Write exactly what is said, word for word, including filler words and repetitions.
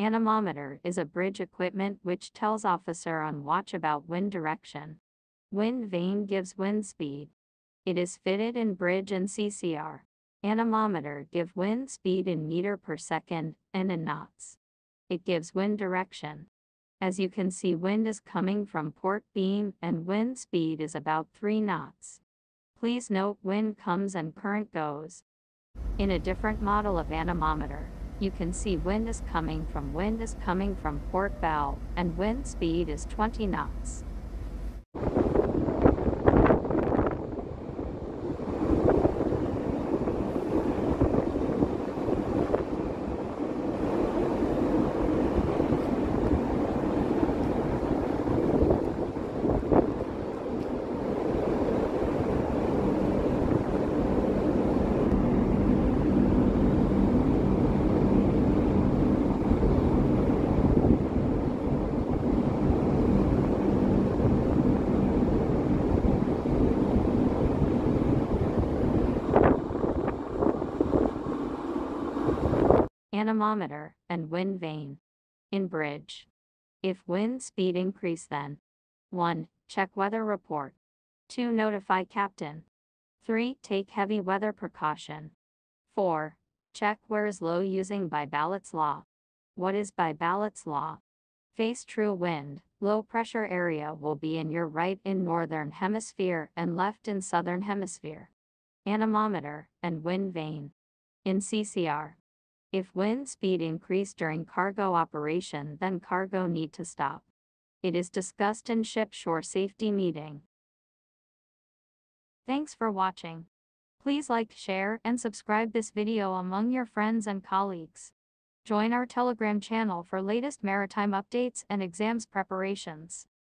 Anemometer is a bridge equipment which tells officer on watch about wind direction. Wind vane gives wind speed. It is fitted in bridge and C C R. Anemometer give wind speed in meter per second and in knots. It gives wind direction. As you can see, wind is coming from port beam and wind speed is about three knots. Please note wind comes and current goes. In a different model of anemometer, you can see wind is coming from wind is coming from port bow and wind speed is twenty knots. Anemometer and wind vane. In bridge. If wind speed increase, then one. Check weather report. two. Notify captain. three. Take heavy weather precaution. four. Check where is low using by ballot's law. What is by ballot's law? Face true wind. Low pressure area will be in your right in northern hemisphere and left in southern hemisphere. Anemometer and wind vane. In C C R. If wind speed increase during cargo operation, then cargo need to stop. It is discussed in ship shore safety meeting. Thanks for watching. Please like, share, and subscribe this video among your friends and colleagues. Join our Telegram channel for latest maritime updates and exams preparations.